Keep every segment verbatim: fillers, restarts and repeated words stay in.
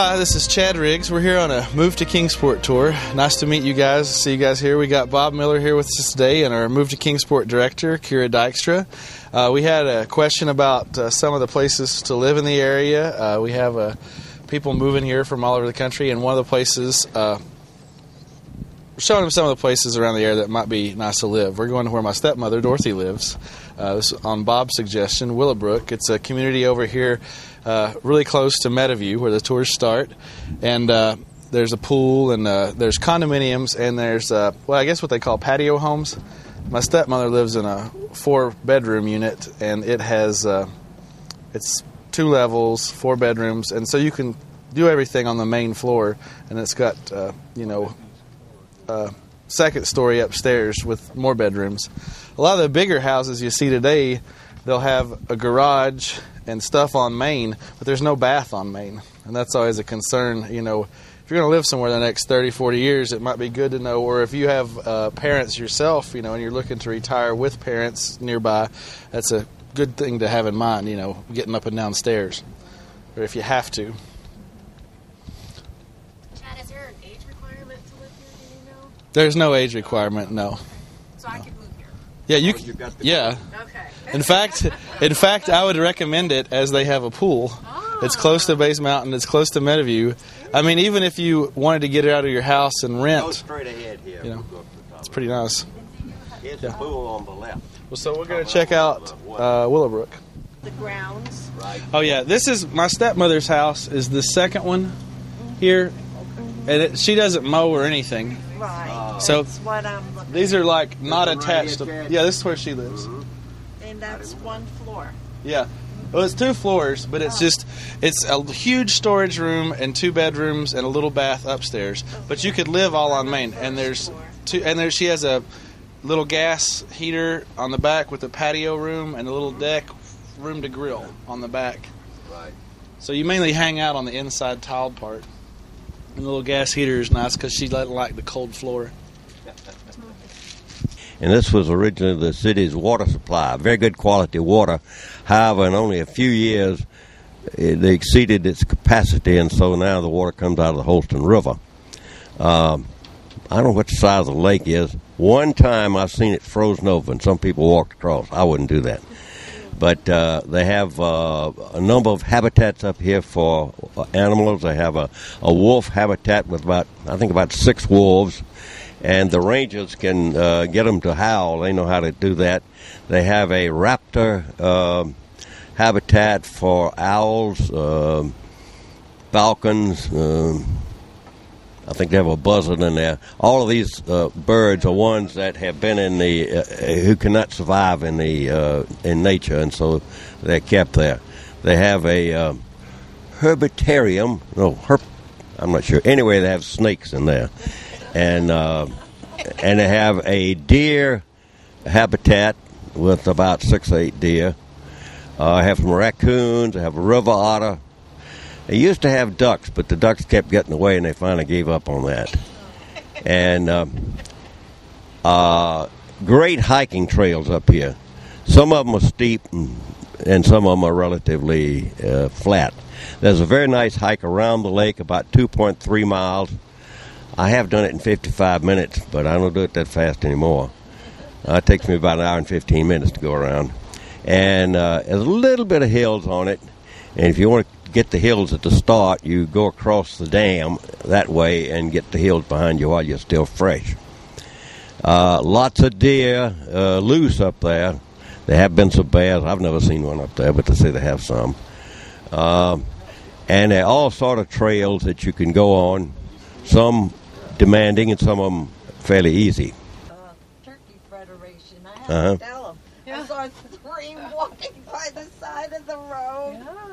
Hi, this is Chad Riggs. We're here on a Move to Kingsport tour. Nice to meet you guys, see you guys here. We got Bob Miller here with us today and our Move to Kingsport director, Kira Dykstra. Uh, we had a question about uh, some of the places to live in the area. Uh, we have uh, people moving here from all over the country, and one of the places, uh, we're showing them some of the places around the area that might be nice to live. We're going to where my stepmother, Dorothy, lives. Uh, this is on Bob's suggestion, Willowbrook. It's a community over here Uh, really close to Meadowview where the tours start, and uh, there's a pool, and uh, there's condominiums, and there's uh, well, I guess what they call patio homes. My stepmother lives in a four bedroom unit, and it has uh, it's two levels, four bedrooms, and so you can do everything on the main floor, and it's got uh, you know uh, second story upstairs with more bedrooms. A lot of the bigger houses you see today, they'll have a garage and stuff on Main, but there's no bath on Main, and that's always a concern. You know, if you're going to live somewhere the next thirty, forty years, it might be good to know, or if you have uh, parents yourself, you know, and you're looking to retire with parents nearby, that's a good thing to have in mind, you know, getting up and down stairs, or if you have to. Chad, is there an age requirement to live here, do you know? There's no age requirement, no. So no. I can move here? Yeah, you, oh, you got the yeah. Okay. In fact, in fact, I would recommend it as they have a pool. Ah. It's close to Bays Mountain. It's close to Meadowview. I mean, even if you wanted to get it out of your house and rent, go straight ahead here. You know, we'll it's pretty nice. It's yeah. a pool on the left. Well, so we're going to check out uh, Willowbrook. The grounds. Right. Oh yeah, this is my stepmother's house. Is the second one mm-hmm. here, mm-hmm. and it, she doesn't mow or anything. Right. Uh, so that's what I'm looking these are like not attached. Right to, yeah, this is where she lives. Mm-hmm. And that's one floor. Yeah. Well, it's two floors, but it's just, it's a huge storage room and two bedrooms and a little bath upstairs. But you could live all on Main. And there's two, and there she has a little gas heater on the back with a patio room and a little deck room to grill on the back. Right. So you mainly hang out on the inside tiled part. And the little gas heater is nice because she doesn't like the cold floor. And this was originally the city's water supply, very good quality water. However, in only a few years, it exceeded its capacity, and so now the water comes out of the Holston River. Um, I don't know what the size of the lake is. One time I've seen it frozen over, and some people walked across. I wouldn't do that. But uh, they have uh, a number of habitats up here for animals. They have a, a wolf habitat with about, I think, about six wolves. And the rangers can uh, get them to howl. They know how to do that. They have a raptor uh, habitat for owls, uh, falcons. Uh, I think they have a buzzard in there. All of these uh, birds are ones that have been in the uh, who cannot survive in the uh, in nature, and so they're kept there. They have a uh, herbitarium. No, herp. I'm not sure. Anyway, they have snakes in there. And uh, and they have a deer habitat with about six or eight deer. Uh, I have some raccoons. I have a river otter. They used to have ducks, but the ducks kept getting away, and they finally gave up on that. And uh, uh, great hiking trails up here. Some of them are steep, and, and some of them are relatively uh, flat. There's a very nice hike around the lake, about two point three miles. I have done it in fifty-five minutes, but I don't do it that fast anymore. Uh, it takes me about an hour and fifteen minutes to go around. And uh, there's a little bit of hills on it. And if you want to get the hills at the start, you go across the dam that way and get the hills behind you while you're still fresh. Uh, lots of deer, uh, loose up there. There have been some bears. I've never seen one up there, but they say they have some. Uh, and there are all sort of trails that you can go on. Some demanding and some of them fairly easy. Uh, Turkey Federation, I have uh-huh. to tell them. Yeah. I saw a scream walking by the side of the road. Yeah.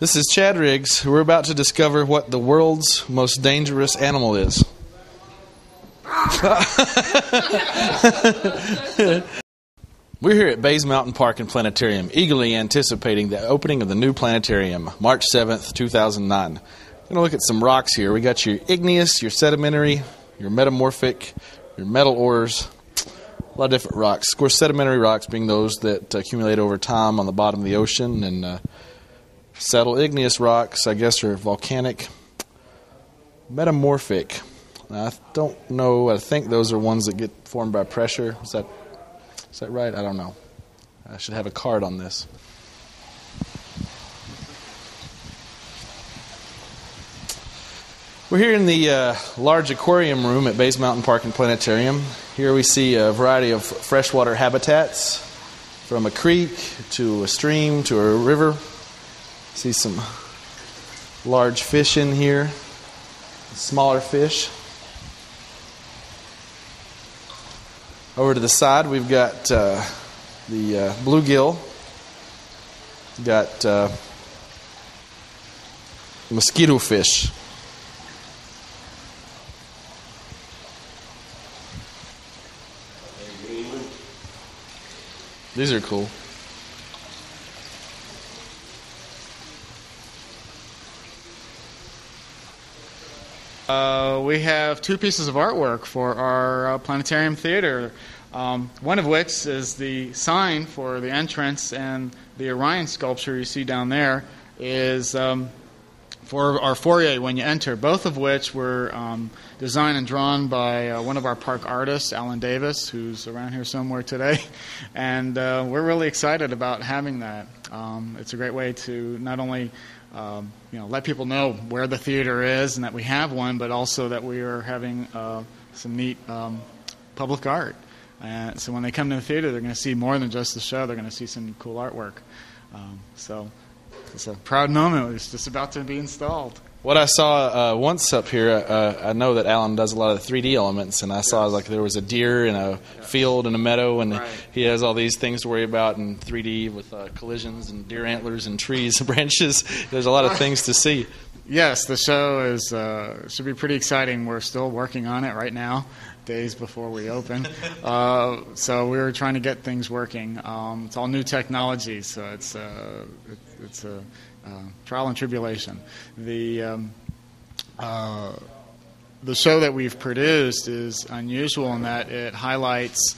This is Chad Riggs. We're about to discover what the world's most dangerous animal is. We're here at Bays Mountain Park and Planetarium, eagerly anticipating the opening of the new planetarium, March seventh, two thousand nine. Going to look at some rocks here. We got your igneous, your sedimentary, your metamorphic, your metal ores. A lot of different rocks. Of course, sedimentary rocks being those that accumulate over time on the bottom of the ocean, and uh, settle. Igneous rocks, I guess, are volcanic. Metamorphic. Now, I don't know. I think those are ones that get formed by pressure. Is that is that right? I don't know. I should have a card on this. We're here in the uh, large aquarium room at Bays Mountain Park and Planetarium. Here we see a variety of freshwater habitats, from a creek to a stream to a river. See some large fish in here, smaller fish. Over to the side, we've got uh, the uh, bluegill. We've got uh, mosquito fish. These are cool. Uh, we have two pieces of artwork for our uh, planetarium theater. Um, one of which is the sign for the entrance, and the Orion sculpture you see down there is um, for our foyer when you enter, both of which were um, designed and drawn by uh, one of our park artists, Alan Davis, who's around here somewhere today. And uh, we're really excited about having that. Um, it's a great way to not only um, you know, let people know where the theater is and that we have one, but also that we are having uh, some neat um, public art. And so when they come to the theater, they're going to see more than just the show. They're going to see some cool artwork. Um, so it's a proud moment. It's just about to be installed. What I saw uh, once up here, uh, I know that Alan does a lot of the three D elements, and I saw yes. like there was a deer in a yes. field and a meadow, and right. he has all these things to worry about in three D with uh, collisions and deer antlers and trees and branches. There's a lot of things to see. Yes, the show is uh, should be pretty exciting. We're still working on it right now, days before we open. uh, so we were trying to get things working. Um, it's all new technology, so it's uh, it, it's a... Uh, Uh, trial and tribulation. The um, uh, the show that we've produced is unusual in that it highlights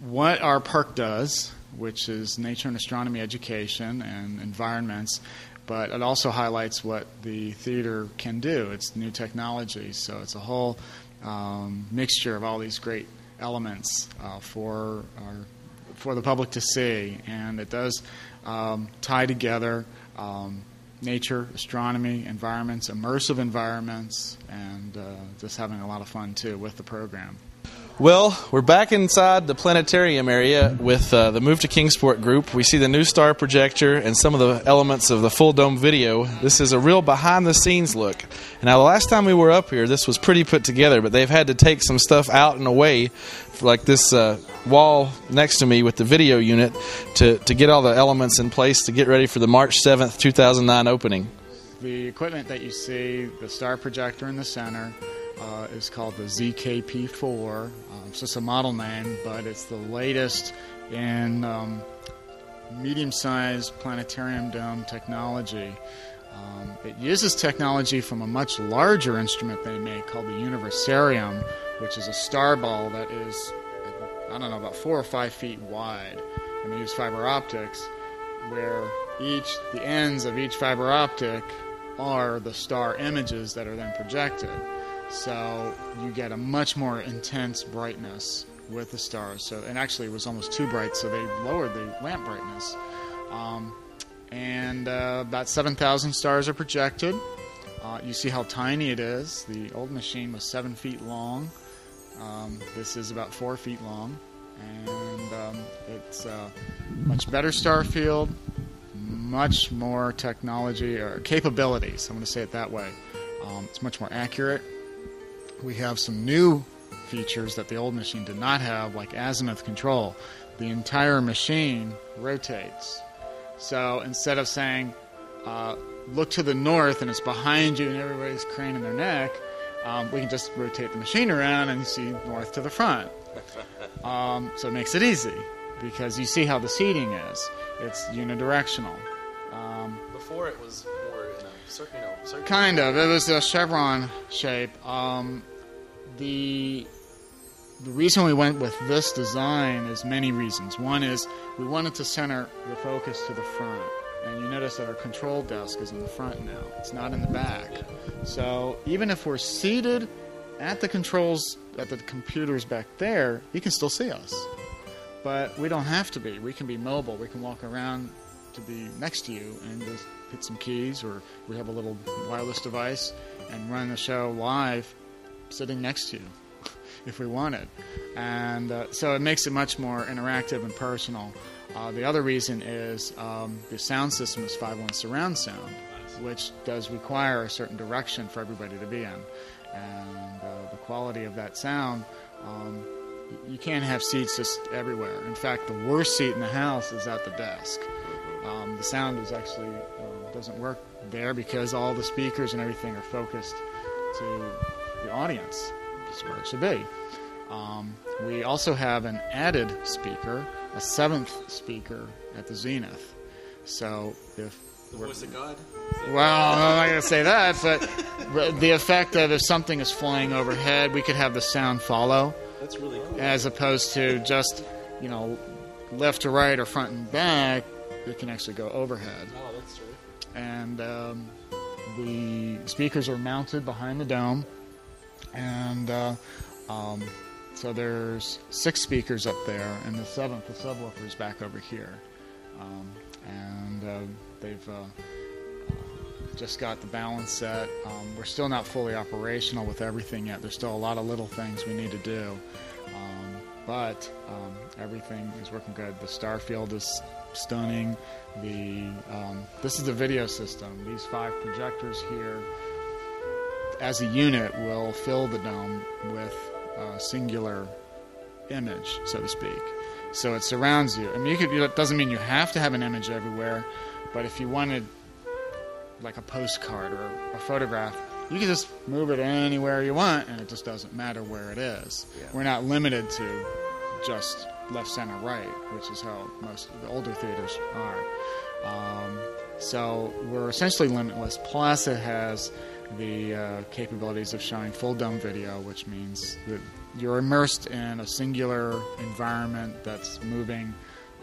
what our park does, which is nature and astronomy education and environments, but it also highlights what the theater can do. It's new technology, so it's a whole um, mixture of all these great elements uh, for our, for the public to see, and it does um, tie together Um, nature, astronomy, environments, immersive environments, and uh, just having a lot of fun, too, with the program. Well, we're back inside the planetarium area with uh, the Move to Kingsport group. We see the new star projector and some of the elements of the full dome video. This is a real behind-the-scenes look. Now, the last time we were up here, this was pretty put together, but they've had to take some stuff out and away, like this uh, wall next to me with the video unit, to, to get all the elements in place to get ready for the March seventh, two thousand nine opening. The equipment that you see, the star projector in the center, uh, is called the Z K P four. Uh, it's just a model name, but it's the latest in um, medium-sized planetarium dome technology. Um, it uses technology from a much larger instrument they make called the Universarium, which is a star ball that is, I don't know, about four or five feet wide. And they use fiber optics, where each the ends of each fiber optic are the star images that are then projected. So you get a much more intense brightness with the stars. So, and actually it was almost too bright, so they lowered the lamp brightness. Um, and uh, about seven thousand stars are projected. Uh, you see how tiny it is. The old machine was seven feet long. Um, this is about four feet long, and um, it's a much better star field, much more technology or capabilities. I'm going to say it that way. Um, it's much more accurate. We have some new features that the old machine did not have, like azimuth control. The entire machine rotates. So instead of saying, uh, look to the north and it's behind you and everybody's craning their neck, Um, we can just rotate the machine around and see north to the front. Um, so it makes it easy, because you see how the seating is. It's unidirectional. Um, Before it was more in a circular, no, circular. Kind of. It was a chevron shape. Um, the the reason we went with this design is many reasons. One is we wanted to center the focus to the front. And you notice that our control desk is in the front now. It's not in the back. So even if we're seated at the controls, at the computers back there, you can still see us. But we don't have to be. We can be mobile. We can walk around to be next to you and just hit some keys, or we have a little wireless device and run the show live sitting next to you if we wanted. And uh, so it makes it much more interactive and personal. Uh, the other reason is um, the sound system is five one surround sound, which does require a certain direction for everybody to be in. And uh, the quality of that sound, um, you can't have seats just everywhere. In fact, the worst seat in the house is at the desk. Um, the sound is actually uh, doesn't work there because all the speakers and everything are focused to the audience. That's where it should be. Um, we also have an added speaker, a seventh speaker at the Zenith. So if the voice of God. Well, I'm not going to say that, but the effect of if something is flying overhead, we could have the sound follow. That's really cool. As opposed to just, you know, left to right or front and back, it can actually go overhead. Oh, that's true. And um, the speakers are mounted behind the dome, and uh, um, so there's six speakers up there, and the seventh, the subwoofer, is back over here. Um, and uh, they've uh, uh, just got the balance set. Um, we're still not fully operational with everything yet. There's still a lot of little things we need to do. Um, but um, everything is working good. The starfield is stunning. The um, this is the video system. These five projectors here, as a unit, will fill the dome with a singular image, so to speak. So it surrounds you. I mean, you could, it doesn't mean you have to have an image everywhere, but if you wanted like a postcard or a photograph, you can just move it anywhere you want, and it just doesn't matter where it is. Yeah. We're not limited to just left, center, right, which is how most of the older theaters are. Um, so we're essentially limitless. Plus, it has the uh, capabilities of showing full dome video, which means that you're immersed in a singular environment that's moving.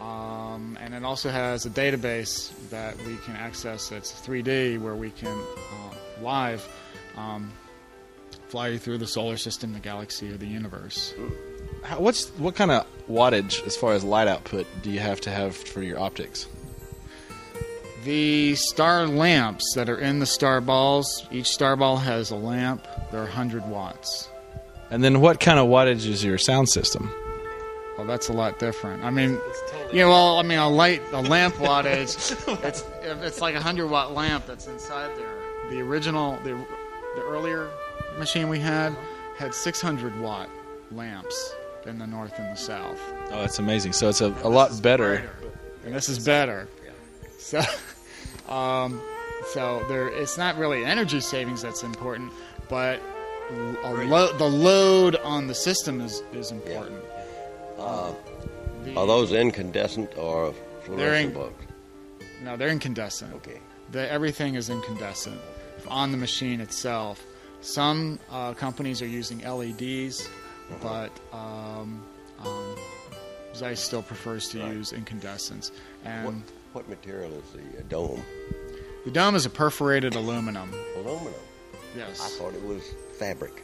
Um, and it also has a database that we can access. It's three D, where we can uh, live um, fly you through the solar system, the galaxy, or the universe. How, what's what kind of wattage, as far as light output, do you have to have for your optics? The star lamps that are in the star balls, each star ball has a lamp. They're one hundred watts. And then what kind of wattage is your sound system? Well, that's a lot different. I mean, totally, you know, well, I mean, a light, a lamp wattage, it's, it's like a one hundred watt lamp that's inside there. The original, the, the earlier machine we had, had six hundred watt lamps in the north and the south. Oh, that's amazing. So it's a, a lot better. Brighter, and this is better. So... Um, so there, it's not really energy savings that's important, but a lo the load on the system is, is important. Yeah. Uh, the, are those incandescent or fluorescent bulbs? No, they're incandescent. Okay. The, everything is incandescent on the machine itself. Some uh, companies are using L E Ds, uh-huh. but um, um, Zeiss still prefers to right. use incandescents. And... What? What material is the uh, dome? The dome is a perforated aluminum. Aluminum? Yes. I thought it was fabric.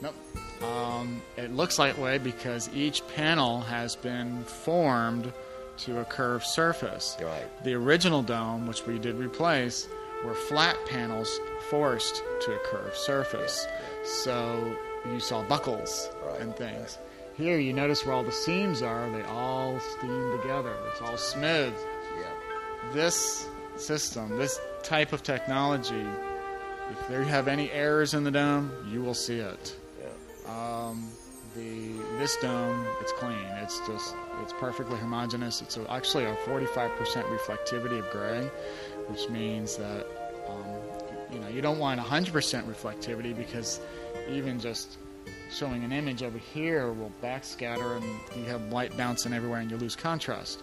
Nope. Um, it looks that way because each panel has been formed to a curved surface. Right. The original dome, which we did replace, were flat panels forced to a curved surface. Yeah, yeah. So you saw buckles right, and things. Right. Here you notice where all the seams are. They all steam together. It's all smooth. This system, this type of technology, if there you have any errors in the dome, you will see it. Yeah. Um, the this dome, it's clean. It's just, it's perfectly homogeneous. It's a, actually a forty-five percent reflectivity of gray, which means that um, you know, you don't want one hundred percent reflectivity, because even just showing an image over here will backscatter, and you have light bouncing everywhere, and you lose contrast.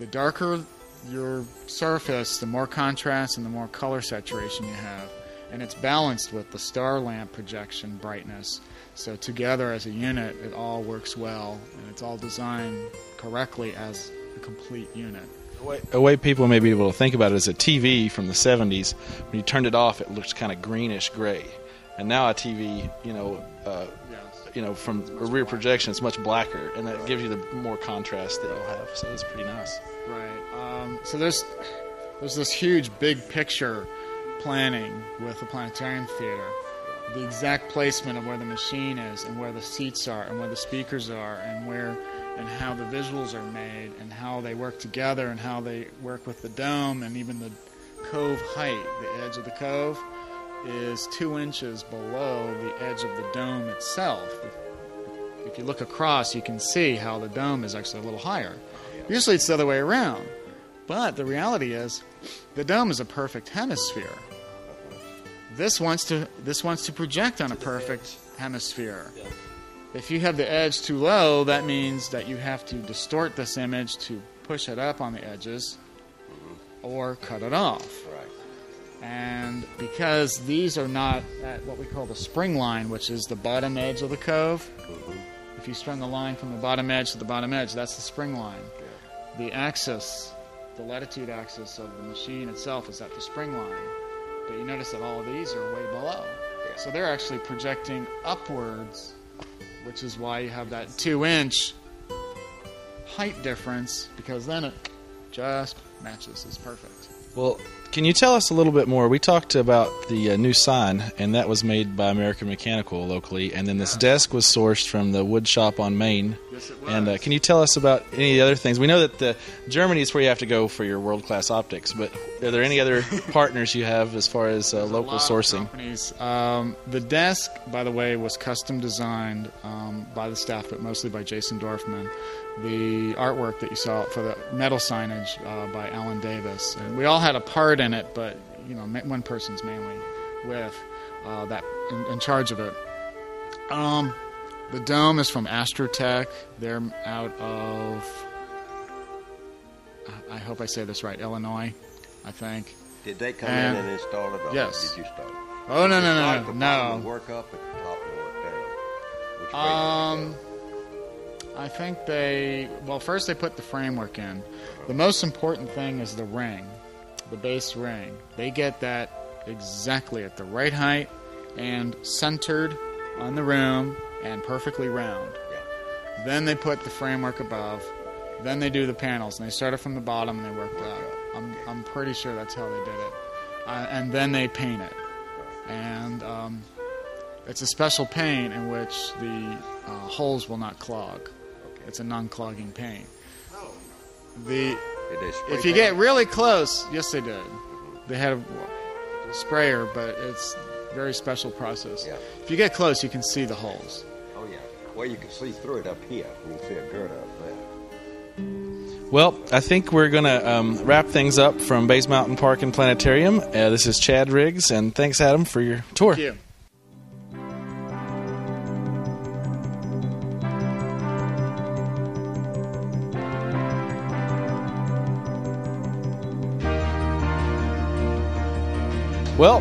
The darker your surface, the more contrast and the more color saturation you have. And it's balanced with the star lamp projection brightness. So together as a unit, it all works well, and it's all designed correctly as a complete unit. A way, a way people may be able to think about it is a T V from the seventies. When you turned it off, it looked kind of greenish-gray. And now a T V, you know, uh, yes. you know, from a rear projection, it's much blacker, and that right. gives you the more contrast that you'll have. So it's pretty nice. Right. Um, so there's there's this huge big picture planning with the planetarium theater, the exact placement of where the machine is and where the seats are and where the speakers are and where and how the visuals are made and how they work together and how they work with the dome and even the cove height. The edge of the cove is two inches below the edge of the dome itself. If, if you look across, you can see how the dome is actually a little higher. Usually it's the other way around, but the reality is the dome is a perfect hemisphere. This wants to this wants to project on a perfect hemisphere. If you have the edge too low, that means that you have to distort this image to push it up on the edges or cut it off. And because these are not at what we call the spring line, which is the bottom edge of the cove, if you string a line from the bottom edge to the bottom edge, that's the spring line. The axis, the latitude axis of the machine itself is at the spring line. But you notice that all of these are way below. Yeah. So they're actually projecting upwards, which is why you have that two-inch height difference, because then it just matches. It's perfect. Well, can you tell us a little bit more? We talked about the uh, new sign, and that was made by American Mechanical locally, and then this yeah. desk was sourced from the wood shop on Main. Yes, it was. And uh, can you tell us about any other things? We know that the, Germany is where you have to go for your world-class optics, but are there any other partners you have as far as uh, local sourcing? Companies. Um, the desk, by the way, was custom designed um, by the staff, but mostly by Jason Dorfman. The artwork that you saw for the metal signage uh, by Alan Davis, and we all had a part in it, but you know, one person's mainly with uh, that in, in charge of it. Um, the dome is from Astrotech. They're out of, I hope I say this right, Illinois, I think. Did they come and, in and install it? Or yes. Did you start? Oh no no no no no. no. Work up and top work down. Which way um. I think they, well, first they put the framework in. The most important thing is the ring, the base ring. They get that exactly at the right height and centered on the room and perfectly round. Yeah. Then they put the framework above. Then they do the panels, and they started from the bottom and they worked up. I'm, I'm pretty sure that's how they did it. Uh, and then they paint it. And um, it's a special paint in which the uh, holes will not clog. It's a non-clogging paint. The if you get really close, yes, they did. They had a, a sprayer, but it's a very special process. Yeah. If you get close, you can see the holes. Oh yeah. Well, you can see through it up here. You can see a girder up there. Well, I think we're going to um, wrap things up from Bays Mountain Park and Planetarium. Uh, this is Chad Riggs, and thanks, Adam, for your tour. Thank you. Well,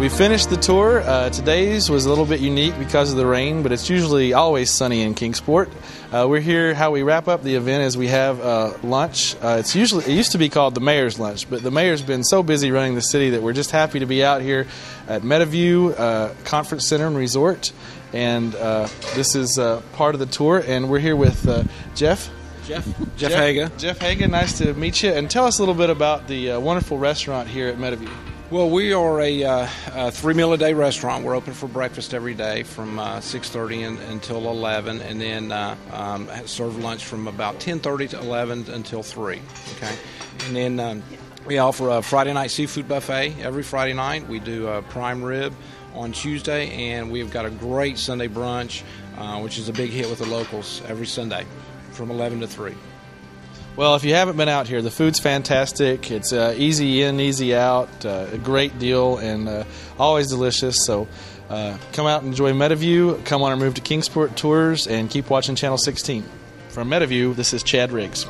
we finished the tour. Uh, today's was a little bit unique because of the rain, but it's usually always sunny in Kingsport. Uh, we're here. How we wrap up the event is we have uh, lunch. Uh, it's usually it used to be called the Mayor's Lunch, but the Mayor's been so busy running the city that we're just happy to be out here at Meadowview uh, Conference Center and Resort. And uh, this is uh, part of the tour, and we're here with uh, Jeff. Jeff. Jeff. Jeff Haga. Jeff Haga, nice to meet you. And tell us a little bit about the uh, wonderful restaurant here at Meadowview. Well, we are a, uh, a three-meal-a-day restaurant. We're open for breakfast every day from uh, six thirty in, until eleven, and then uh, um, serve lunch from about ten thirty to eleven until three. Okay, and then um, we offer a Friday night seafood buffet every Friday night. We do a prime rib on Tuesday, and we've got a great Sunday brunch, uh, which is a big hit with the locals every Sunday from eleven to three. Well, if you haven't been out here, the food's fantastic. It's uh, easy in, easy out, uh, a great deal, and uh, always delicious. So uh, come out and enjoy Meadowview. Come on our Move to Kingsport tours, and keep watching Channel sixteen. From Meadowview, this is Chad Riggs.